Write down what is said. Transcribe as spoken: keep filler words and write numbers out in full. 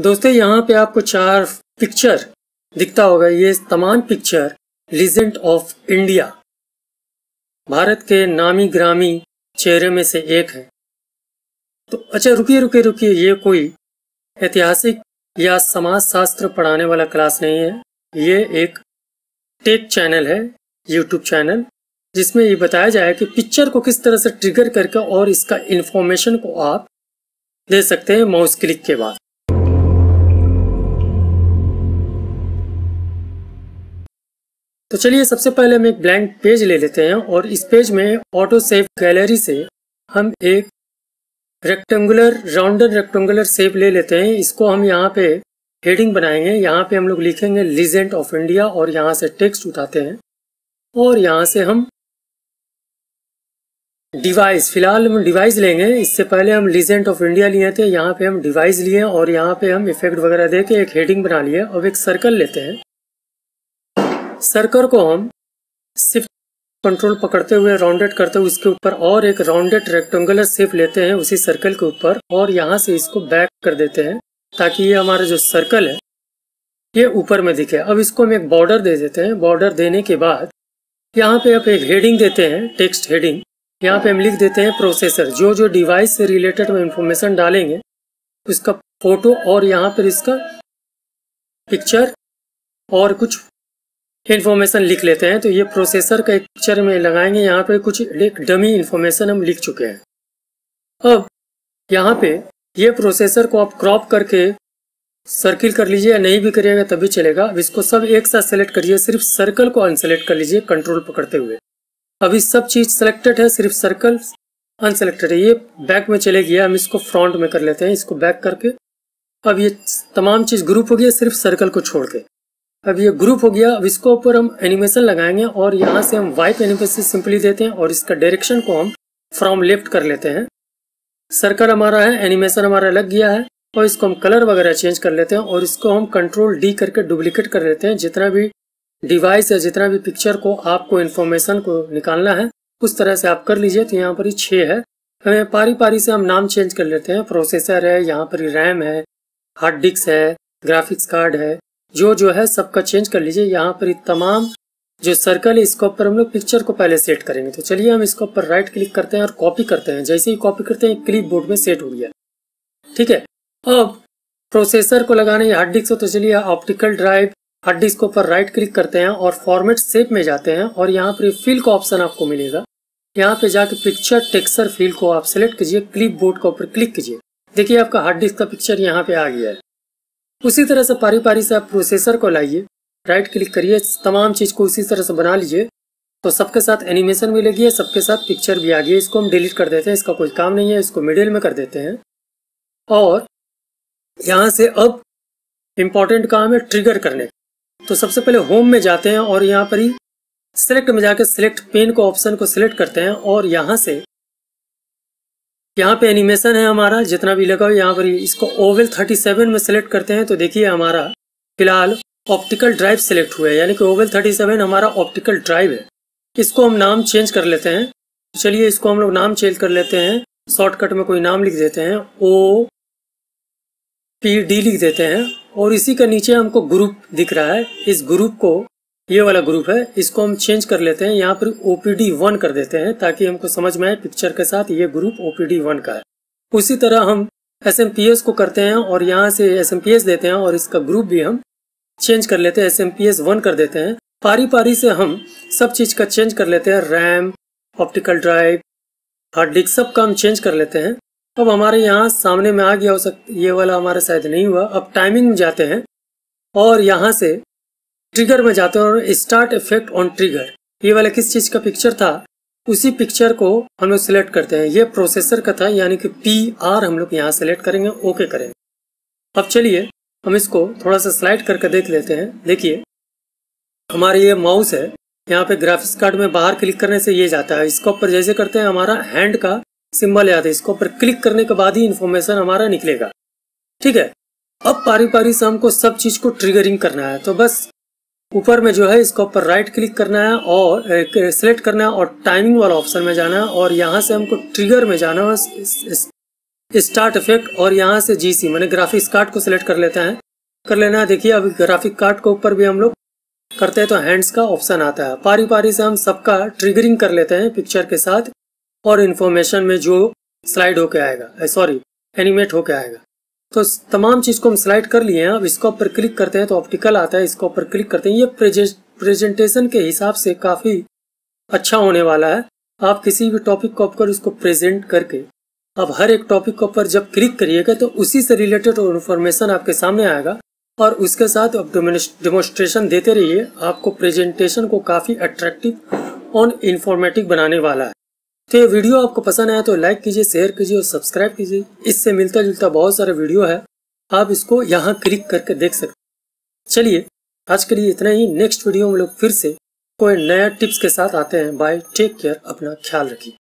दोस्तों यहाँ पे आपको चार पिक्चर दिखता होगा। ये तमाम picture legend of India, Bharat के नामी ग्रामी चेहरे में से एक है। तो अच्छा रुकिए रुकिए रुकिए, ये कोई ऐतिहासिक या समाजशास्त्र पढ़ाने वाला क्लास नहीं है। ये एक टेक चैनल है, यूट्यूब चैनल, जिसमें ये बताया जाए कि पिक्चर को किस तरह से ट्रिगर करके और इसका इन्फॉर्मेशन को आप दे सकते हैं माउस क्लिक के बाद। तो चलिए सबसे पहले हम एक ब्लैंक पेज ले लेते हैं और इस पेज में ऑटो सेव गैलरी से हम एक रेक्टेंगुलर राउंडर रेक्टेंगुलर सेव ले लेते हैं। इसको हम यहाँ पे हेडिंग बनाएंगे, यहाँ पे हम लोग लिखेंगे लीजेंड ऑफ इंडिया और यहाँ से टेक्स्ट उठाते हैं और यहाँ से हम डिवाइस, फिलहाल हम डिवाइस लेंगे। इससे पहले हम लीजेंड ऑफ इंडिया लिए थे, यहाँ पे हम डिवाइस लिए और यहाँ पे हम इफेक्ट वगैरह दे के एक हेडिंग बना लिए। अब एक सर्कल लेते हैं, सर्कल को हम शिफ्ट कंट्रोल पकड़ते हुए राउंडेड करते हुए उसके ऊपर और एक राउंडेड रेक्टेंगुलर शेप लेते हैं उसी सर्कल के ऊपर और यहाँ से इसको बैक कर देते हैं ताकि ये हमारा जो सर्कल है ये ऊपर में दिखे। अब इसको हम एक बॉर्डर दे देते हैं। बॉर्डर देने के बाद यहाँ पे आप एक हेडिंग देते हैं, टेक्स्ट हेडिंग, यहाँ पे हम लिख देते हैं प्रोसेसर। जो जो डिवाइस से रिलेटेड में इंफॉर्मेशन डालेंगे उसका फोटो और यहाँ पर इसका पिक्चर और कुछ इन्फॉर्मेशन लिख लेते हैं। तो ये प्रोसेसर का एक पिक्चर में लगाएंगे, यहाँ पे कुछ एक डमी इन्फॉर्मेशन हम लिख चुके हैं। अब यहाँ पे ये प्रोसेसर को आप क्रॉप करके सर्किल कर लीजिए या नहीं भी करिएगा तभी चलेगा। अब इसको सब एक साथ सेलेक्ट करिए, सिर्फ सर्कल को अनसेलेक्ट कर लीजिए कंट्रोल पकड़ते हुए। अभी सब चीज़ सेलेक्टेड है, सिर्फ सर्कल अनसेलेक्टेड है। ये बैक में चले गया, हम इसको फ्रंट में कर लेते हैं, इसको बैक करके। अब ये तमाम चीज़ ग्रुप हो गया सिर्फ सर्कल को छोड़ के। अब ये ग्रुप हो गया, अब इसको ऊपर हम एनिमेशन लगाएंगे और यहाँ से हम वाइप एनिमेशन सिंपली देते हैं और इसका डायरेक्शन को हम फ्रॉम लेफ्ट कर लेते हैं। सर्कल हमारा है, एनिमेशन हमारा लग गया है और इसको हम कलर वगैरह चेंज कर लेते हैं और इसको हम कंट्रोल डी करके डुप्लीकेट कर लेते हैं। जितना भी डिवाइस या जितना भी पिक्चर को आपको इन्फॉर्मेशन को निकालना है उस तरह से आप कर लीजिए। तो यहाँ पर ये छः है, हमें पारी पारी से हम नाम चेंज कर लेते हैं। प्रोसेसर है, यहाँ पर रैम है, हार्ड डिस्क है, ग्राफिक्स कार्ड है, जो जो है सबका चेंज कर लीजिए। यहाँ पर तमाम जो सर्कल है इसके ऊपर हम लोग पिक्चर को पहले सेट करेंगे। तो चलिए हम इसके ऊपर राइट क्लिक करते हैं और कॉपी करते हैं। जैसे ही कॉपी करते हैं क्लिप बोर्ड में सेट हो गया, ठीक है। अब प्रोसेसर को लगाने हार्ड डिस्क हो, तो चलिए ऑप्टिकल ड्राइव हार्ड डिस्क ऊपर राइट क्लिक करते हैं और फॉर्मेट शेप में जाते हैं और यहाँ पर फील का ऑप्शन आपको मिलेगा। यहाँ पे जाके पिक्चर टेक्सचर फील को आप सेलेक्ट कीजिए, क्लिप बोर्ड के ऊपर क्लिक कीजिए, देखिए आपका हार्ड डिस्क का पिक्चर यहाँ पे आ गया है। उसी तरह से पारी पारी से आप प्रोसेसर को लाइए, राइट क्लिक करिए, तमाम चीज़ को उसी तरह से बना लीजिए। तो सबके साथ एनिमेशन भी लगी है, सबके साथ पिक्चर भी आ गई है। इसको हम डिलीट कर देते हैं, इसका कोई काम नहीं है, इसको मिडिल में कर देते हैं। और यहाँ से अब इम्पॉर्टेंट काम है ट्रिगर करने। तो सबसे पहले होम में जाते हैं और यहाँ पर ही सिलेक्ट में जाकर सिलेक्ट पेन को ऑप्शन को सिलेक्ट करते हैं और यहाँ से यहाँ पे एनिमेशन है हमारा जितना भी लगा हो। यहाँ पर इसको ओवल सैंतीस में सिलेक्ट करते हैं तो देखिए हमारा फिलहाल ऑप्टिकल ड्राइव सेलेक्ट हुआ है, यानी कि ओवल सैंतीस हमारा ऑप्टिकल ड्राइव है। इसको हम नाम चेंज कर लेते हैं। चलिए इसको हम लोग नाम चेंज कर लेते हैं, शॉर्टकट में कोई नाम लिख देते हैं, ओ पी डी लिख देते हैं और इसी के नीचे हमको ग्रुप दिख रहा है। इस ग्रुप को, ये वाला ग्रुप है, इसको हम चेंज कर लेते हैं, यहाँ पर ओ पी डी वन कर देते हैं ताकि हमको समझ में आए पिक्चर के साथ ये group O P D one का है। उसी तरह हम एस एम पी एस को करते हैं और यहाँ से एस एम पी एस देते हैं और इसका ग्रुप भी हम चेंज कर लेते हैं, S M P S one कर देते हैं। पारी पारी से हम सब चीज़ का चेंज कर लेते हैं, RAM, optical drive, hard disk, सब का हम चेंज कर लेते हैं। अब हमारे यहाँ सामने में आ गया, हो सकता ये वाला हमारा शायद नहीं हुआ। अब टाइमिंग में जाते हैं और यहाँ से ट्रिगर में जाते हैं और स्टार्ट इफेक्ट ऑन ट्रिगर, ये वाला किस चीज़ का पिक्चर था उसी पिक्चर को हम लोग सेलेक्ट करते हैं। ये प्रोसेसर का था, यानी कि पी आर हम लोग यहाँ सेलेक्ट करेंगे, ओके करेंगे। अब चलिए हम इसको थोड़ा सा स्लाइड करके देख लेते हैं। देखिए हमारे ये माउस है, यहाँ पे ग्राफिक्स कार्ड में बाहर क्लिक करने से ये जाता है। इसको ऊपर जैसे करते हैं हमारा हैंड का सिंबल याद है, इसको ऊपर क्लिक करने के बाद ही इन्फॉर्मेशन हमारा निकलेगा, ठीक है। अब पारी पारी से हमको सब चीज़ को ट्रिगरिंग करना है, तो बस ऊपर में जो है इसको ऊपर राइट क्लिक करना है और सिलेक्ट करना है और टाइमिंग वाला ऑप्शन में जाना है और यहाँ से हमको ट्रिगर में जाना है। स्टार्ट इफेक्ट और यहाँ से जीसी मैंने ग्राफिक्स कार्ड को सिलेक्ट कर लेते हैं कर लेना है। देखिए अभी ग्राफिक कार्ड के ऊपर भी हम लोग करते हैं तो हैंड्स का ऑप्शन आता है। पारी पारी से हम सबका ट्रिगरिंग कर लेते हैं पिक्चर के साथ और इन्फॉर्मेशन में जो स्लाइड होके आएगा सॉरी एनिमेट होके आएगा। तो तमाम चीज़ को हम स्लाइड कर लिए हैं। अब इसको ऊपर क्लिक करते हैं तो ऑप्टिकल आता है, इसको ऊपर क्लिक करते हैं। ये प्रेजेंटेशन के हिसाब से काफ़ी अच्छा होने वाला है। आप किसी भी टॉपिक को ऊपर उसको प्रेजेंट करके अब हर एक टॉपिक के ऊपर जब क्लिक करिएगा तो उसी से रिलेटेड इन्फॉर्मेशन आपके सामने आएगा और उसके साथ आप डेमोन्स्ट्रेशन देते रहिए। आपको प्रेजेंटेशन को काफ़ी अट्रैक्टिव और इन्फॉर्मेटिव बनाने वाला है। तो ये वीडियो आपको पसंद आया तो लाइक कीजिए, शेयर कीजिए और सब्सक्राइब कीजिए। इससे मिलता जुलता बहुत सारा वीडियो है, आप इसको यहाँ क्लिक करके देख सकते हैं। चलिए आज के लिए इतना ही। नेक्स्ट वीडियो में लोग फिर से कोई नया टिप्स के साथ आते हैं। बाय, टेक केयर, अपना ख्याल रखिए।